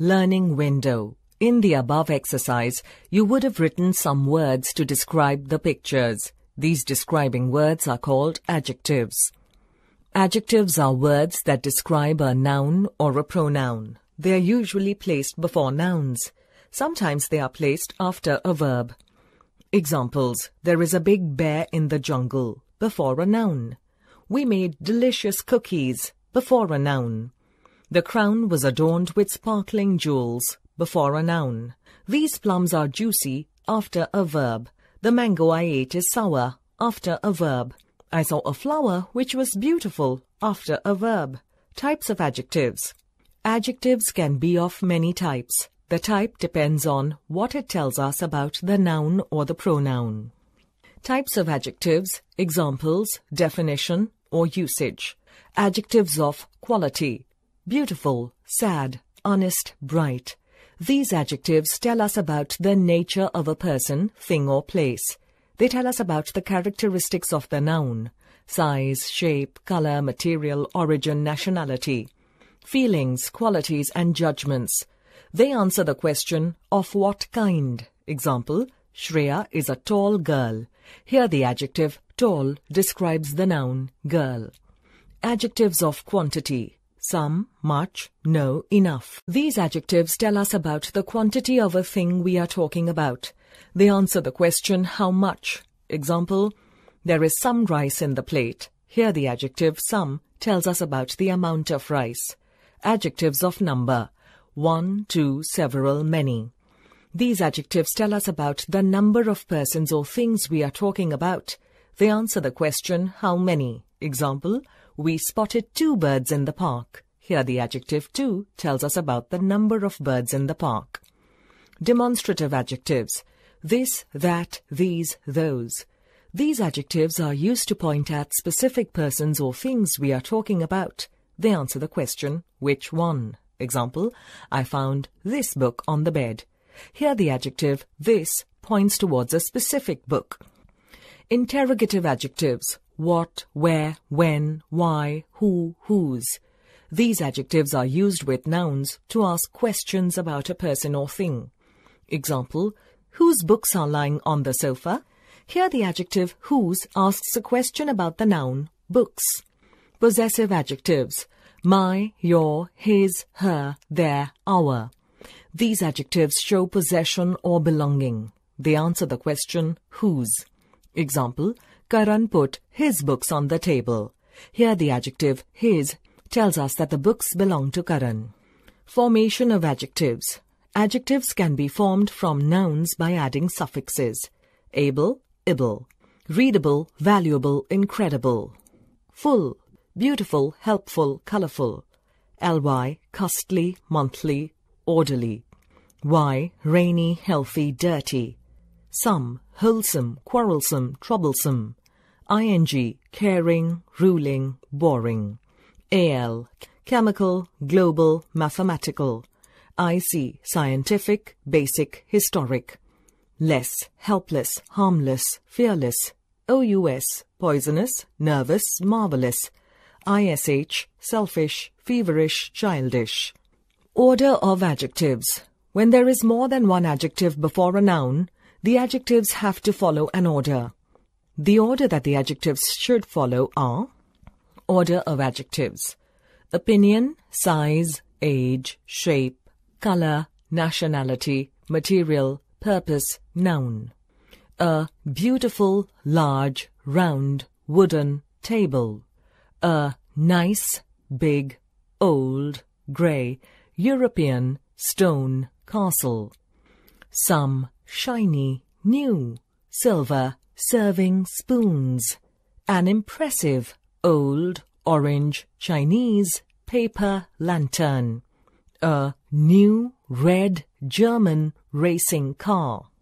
Learning window. In the above exercise, you would have written some words to describe the pictures. These describing words are called adjectives. Adjectives are words that describe a noun or a pronoun. They are usually placed before nouns. Sometimes they are placed after a verb. Examples: there is a big bear in the jungle, before a noun. We made delicious cookies, before a noun. The crown was adorned with sparkling jewels, before a noun. These plums are juicy, after a verb. The mango I ate is sour, after a verb. I saw a flower which was beautiful, after a verb. Types of adjectives. Adjectives can be of many types. The type depends on what it tells us about the noun or the pronoun. Types of adjectives, examples, definition, or usage. Adjectives of quality: beautiful, sad, honest, bright. These adjectives tell us about the nature of a person, thing, or place. They tell us about the characteristics of the noun: size, shape, color, material, origin, nationality. Feelings, qualities, and judgments. They answer the question, of what kind? Example, Shreya is a tall girl. Here the adjective tall describes the noun girl. Adjectives of quantity: some, much, no, enough. These adjectives tell us about the quantity of a thing we are talking about. They answer the question, how much? Example, there is some rice in the plate. Here the adjective some tells us about the amount of rice. Adjectives of number: one, two, several, many. These adjectives tell us about the number of persons or things we are talking about. They answer the question, how many? Example, we spotted two birds in the park. Here the adjective two tells us about the number of birds in the park. Demonstrative adjectives: this, that, these, those. These adjectives are used to point at specific persons or things we are talking about. They answer the question, which one? Example, I found this book on the bed. Here the adjective this points towards a specific book. Interrogative adjectives: what, where, when, why, who, whose. These adjectives are used with nouns to ask questions about a person or thing. Example, whose books are lying on the sofa? Here the adjective whose asks a question about the noun books. Possessive adjectives: my, your, his, her, their, our. These adjectives show possession or belonging. They answer the question, whose? Example, Karan put his books on the table. Here the adjective his tells us that the books belong to Karan. Formation of adjectives. Adjectives can be formed from nouns by adding suffixes: able, ible; readable, valuable, incredible; full, beautiful, helpful, colorful; ly, costly, monthly, orderly; y, rainy, healthy, dirty; some, wholesome, quarrelsome, troublesome; ing, caring, ruling, boring; al, chemical, global, mathematical; ic, scientific, basic, historic; less, helpless, harmless, fearless; ous, poisonous, nervous, marvelous; ish, selfish, feverish, childish. Order of adjectives. When there is more than one adjective before a noun, the adjectives have to follow an order. The order that the adjectives should follow are: order of adjectives: opinion, size, age, shape, color, nationality, material, purpose, noun. A beautiful, large, round, wooden table. A nice, big, old, grey, European, stone, castle. Some shiny, new, silver, serving spoons. An impressive, old, orange, Chinese, paper lantern. A new, red, German racing car.